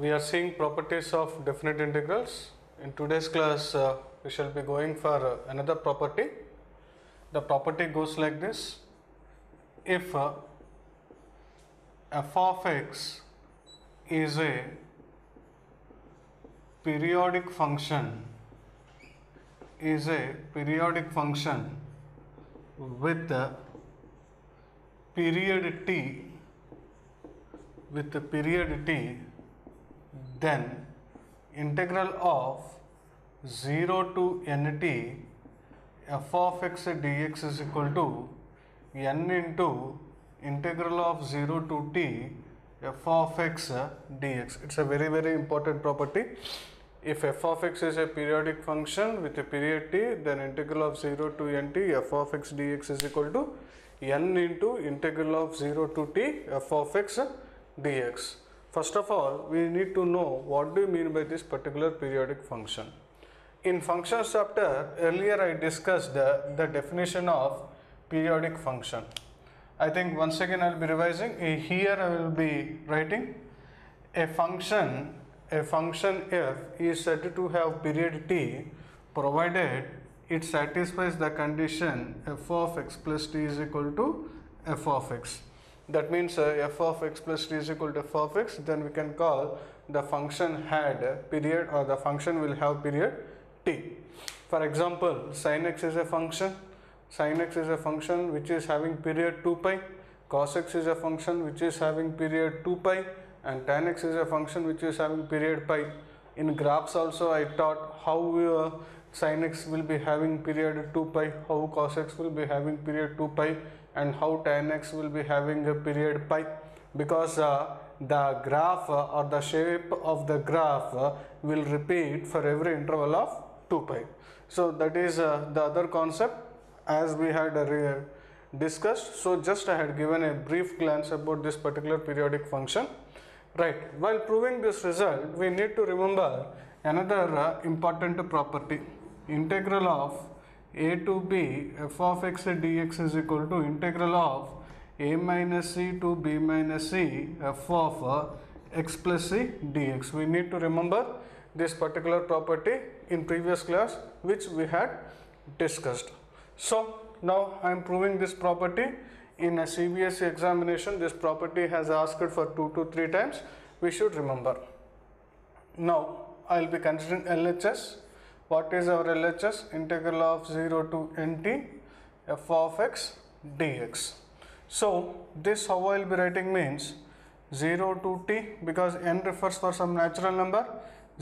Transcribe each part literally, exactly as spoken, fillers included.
We are seeing properties of definite integrals. In today's class, uh, we shall be going for uh, another property. The property goes like this. If uh, f of x is a periodic function, is a periodic function with uh, period t, with the period t, then integral of zero to n t f of x dx is equal to n into integral of zero to t f of x dx. It's a very very important property. If f of x is a periodic function with a period t, then integral of zero to n t f of x dx is equal to n into integral of zero to t f of x dx. First of all, we need to know what do you mean by this particular periodic function. In functions chapter, earlier I discussed the, the definition of periodic function. I think once again I will be revising. Here I will be writing a function, a function f is said to have period t provided it satisfies the condition f of x plus t is equal to f of x. That means uh, f of x plus t is equal to f of x, then we can call the function had period, or the function will have period t. For example, sin x is a function, sin x is a function which is having period two pi, cos x is a function which is having period two pi, and tan x is a function which is having period pi. In graphs also I taught how uh, sin x will be having period two pi, how cos x will be having period two pi, and how tan x will be having a period pi, because uh, the graph uh, or the shape of the graph uh, will repeat for every interval of two pi. So that is uh, the other concept as we had uh, discussed. So just I had given a brief glance about this particular periodic function. Right, while proving this result, we need to remember another uh, important property. Integral of a to b f of x dx is equal to integral of a minus c to b minus c f of x plus c dx. We need to remember this particular property in previous class which we had discussed. So now I am proving this property. In a C B S E examination, this property has asked for two to three times. We should remember. Now I will be considering L H S. What is our L H S? Integral of zero to n t f of x dx. So this how I will be writing means zero to t, because n refers for some natural number,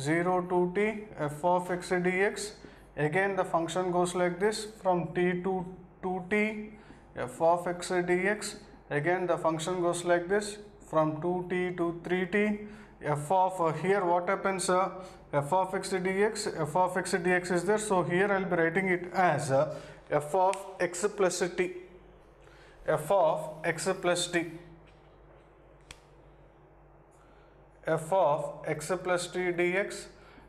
zero to t f of x dx. Again the function goes like this, from t to two t f of x dx. Again the function goes like this, from two t to three t f of uh, here what happens, uh, f of x dx, f of x dx is there. So here I will be writing it as uh, f of x plus t, f of x plus t, f of x plus t dx.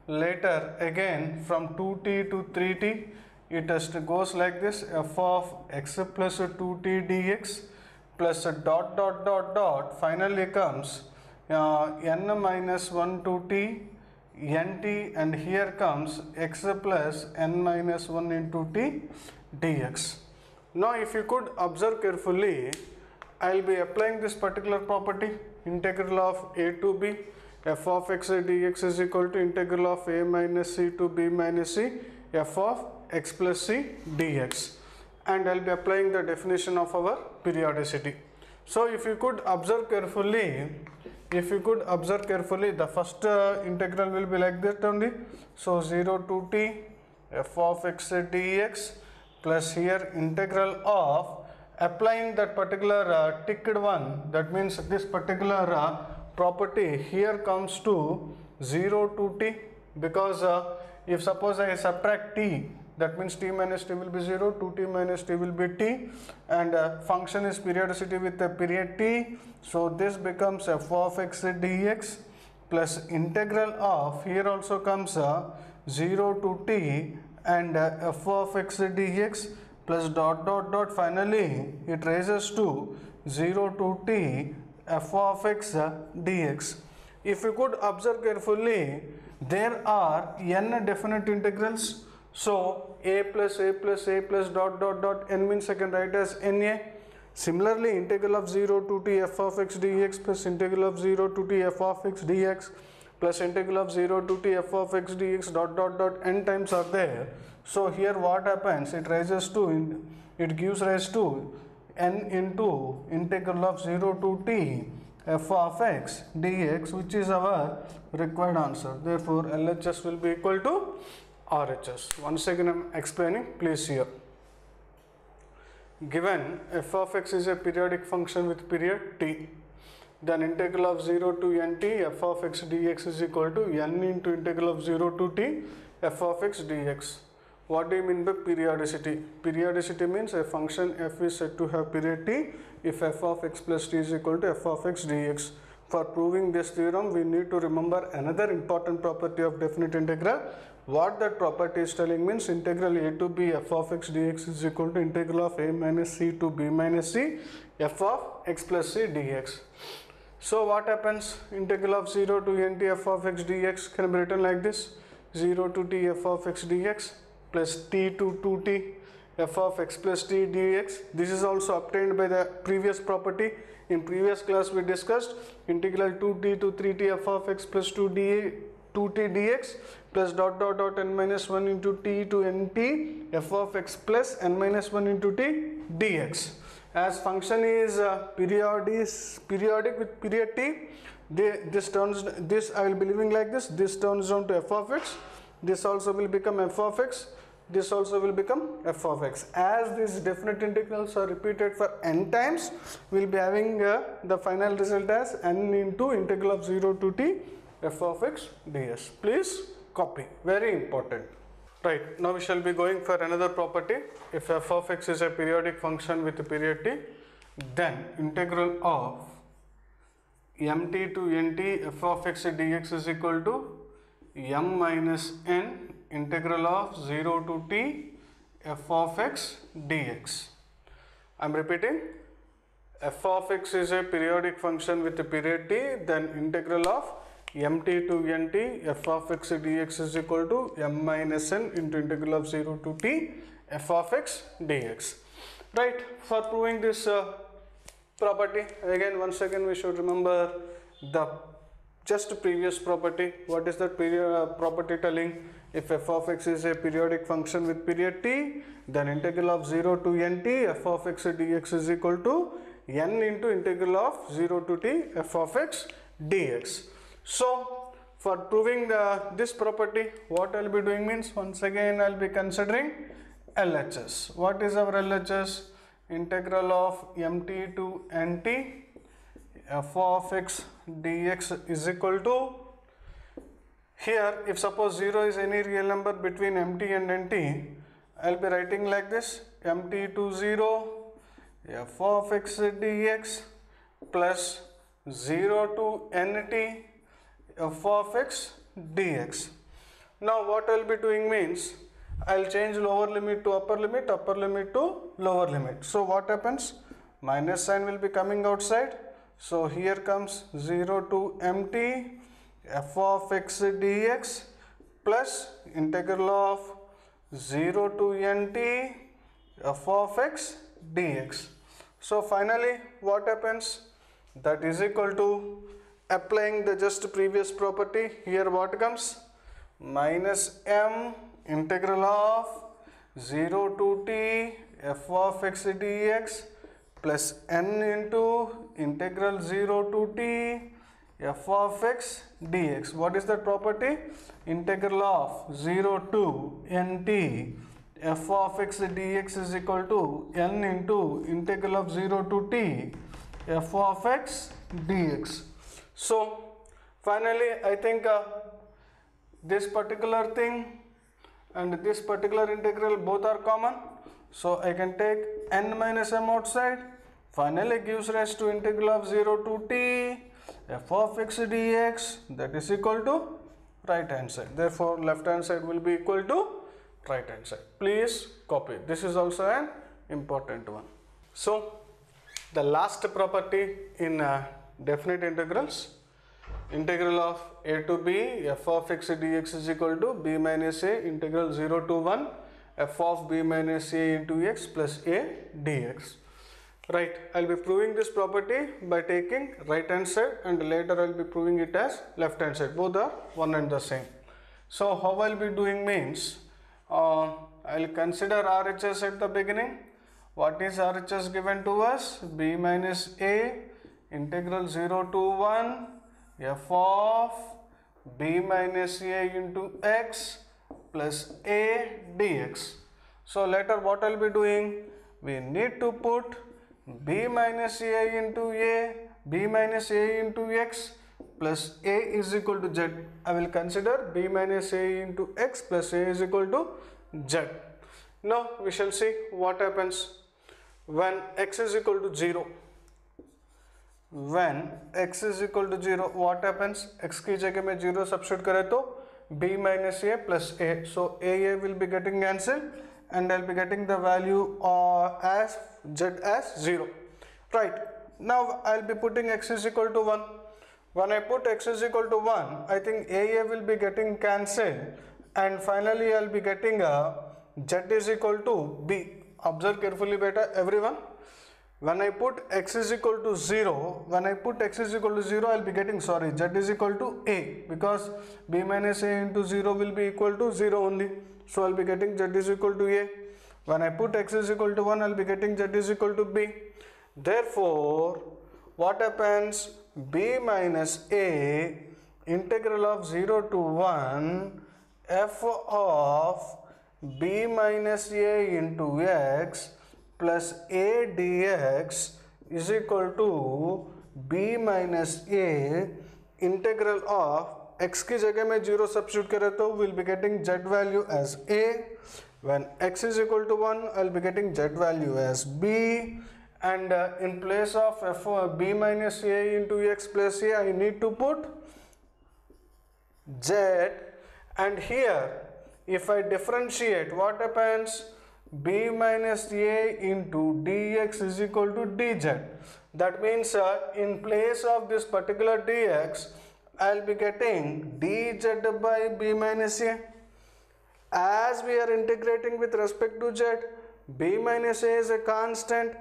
Later again from two t to three t it just goes like this, f of x plus two t dx plus a dot dot dot dot, finally comes Uh, n minus one to t n t, and here comes x plus n minus one into t dx. Now if you could observe carefully, I will be applying this particular property. Integral of a to b f of x dx is equal to integral of a minus c to b minus c f of x plus c dx, and I will be applying the definition of our periodicity. So if you could observe carefully, if you could observe carefully, the first uh, integral will be like that only. So zero to t f of x dx plus here integral of, applying that particular uh, ticked one, that means this particular uh, property here comes to zero to t, because uh, if suppose I subtract t, that means t minus t will be zero, two t minus t will be t, and uh, function is periodicity with the period t. So this becomes f of x dx plus integral of, here also comes uh, zero to t and uh, f of x dx plus dot dot dot, finally it raises to zero to t f of x dx. if you could observe carefully, there are n definite integrals. So a plus a plus a plus dot dot dot n means I can write as n a. Similarly, integral of zero to t f of x dx plus integral of zero to t f of x dx plus integral of zero to t f of x dx dot dot dot n times are there. So here what happens? It rises to in, it gives rise to n into integral of zero to t f of x dx, which is our required answer. Therefore, L H S will be equal to R H S. Once again I am explaining, please hear. Given f of x is a periodic function with period t, then integral of zero to n t f of x dx is equal to n into integral of zero to t f of x dx. What do you mean by periodicity? Periodicity means a function f is said to have period t if f of x plus t is equal to f of x dx. For proving this theorem, we need to remember another important property of definite integral. What that property is telling means integral a to b f of x dx is equal to integral of a minus c to b minus c f of x plus c dx. So what happens? Integral of zero to n t f of x dx can be written like this: zero to t f of x dx plus t to two t f of x plus t dx. This is also obtained by the previous property. In previous class we discussed integral two t to three t f of x plus two d two t dx plus dot dot dot n minus one into t to nt f of x plus n minus one into t dx. As function is uh, periodic, periodic with period t, they, this turns this I will be leaving like this. This turns down to f of x. This also will become f of x. This also will become f of x. As these definite integrals are repeated for n times, we will be having uh, the final result as n into integral of zero to t f of x ds. Please copy, very important. Right, now we shall be going for another property. If f of x is a periodic function with a period t, then integral of mt to nt f of x dx is equal to m minus n integral of zero to t f of x dx. I am repeating, f of x is a periodic function with a period t, then integral of mt to nt f of x dx is equal to m minus n into integral of zero to t f of x dx. Right, for proving this uh, property, again once again we should remember the just previous property. What is that period, uh, property telling? If f of x is a periodic function with period t, then integral of zero to nt f of x dx is equal to n into integral of zero to t f of x dx. So for proving the, this property, what I will be doing means once again I will be considering L H S. What is our L H S? Integral of mt to nt f of x dx is equal to, here if suppose zero is any real number between mt and nt, I will be writing like this: mt to zero f of x dx plus zero to nt f of x dx. Now what I will be doing means I will change lower limit to upper limit, upper limit to lower limit. So what happens? Minus sign will be coming outside. So here comes zero to mt f of x dx plus integral of zero to nt f of x dx. So finally what happens? That is equal to, applying the just previous property, here what comes? Minus m integral of zero to t f of x dx plus n into integral zero to t f of x dx. What is that property? Integral of zero to nt f of x dx is equal to n into integral of zero to t f of x dx. So finally I think uh, this particular thing and this particular integral both are common. So I can take n minus m outside. Finally gives rise to integral of zero to t f of x dx, that is equal to right hand side. Therefore left hand side will be equal to right hand side. Please copy. This is also an important one. So the last property in uh, definite integrals integral of a to b f of x dx is equal to b minus a integral zero to one f of b minus a into x plus a dx. Right, I will be proving this property by taking right hand side, and later I will be proving it as left hand side. Both are one and the same. So how I will be doing means, uh, I will consider R H S at the beginning. What is R H S given to us? B minus a integral zero to one f of b minus a into x plus a dx. So later what I will be doing? We need to put b minus a into a, b minus a into x plus a is equal to z. I will consider b minus a into x plus a is equal to z. Now we shall see what happens when x is equal to zero. When x is equal to zero, what happens? X की जगह में zero substitute करें तो b minus a plus a. So a a will be getting cancelled, and I'll be getting the value uh, as z as zero. Right, now I'll be putting x is equal to one. When I put x is equal to one, I think a a will be getting cancelled, and finally I'll be getting a z is equal to b. Observe carefully, beta everyone. When I put x is equal to zero, when I put x is equal to zero, I'll be getting sorry z is equal to a, because b minus a into zero will be equal to zero only. So I'll be getting z is equal to a. When I put x is equal to one, I'll be getting z is equal to b. Therefore, what happens? B minus a integral of zero to one f of b minus a into x plus a dx is equal to b minus a integral of x की जगह में zero substitute करें तो we'll be getting z value as a. When x is equal to one, I'll be getting z value as b, and uh, in place of f of b minus a into x plus a, I need to put z, and here if I differentiate, what happens? B minus a into dx is equal to dz. That means uh, in place of this particular dx, I'll be getting dz by b minus a. As we are integrating with respect to z, b minus a is a constant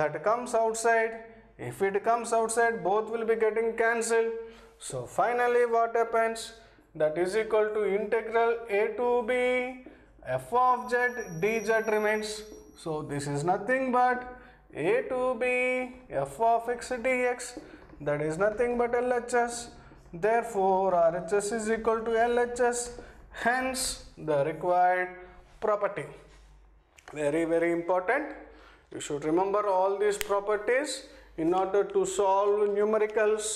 that comes outside. If it comes outside, both will be getting cancelled. So finally what happens? That is equal to integral a to b f of z dz remains. So this is nothing but a to b f of x dx, that is nothing but L H S. Therefore R H S is equal to L H S, hence the required property. Very very important. You should remember all these properties in order to solve numericals,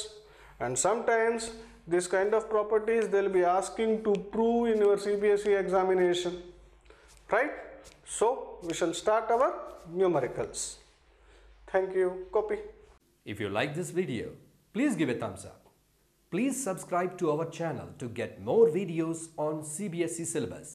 and sometimes this kind of properties they'll be asking to prove in your C B S E examination. Right? So we shall start our numericals. Thank you. Copy. If you like this video, please give a thumbs up. Please subscribe to our channel to get more videos on C B S E syllabus.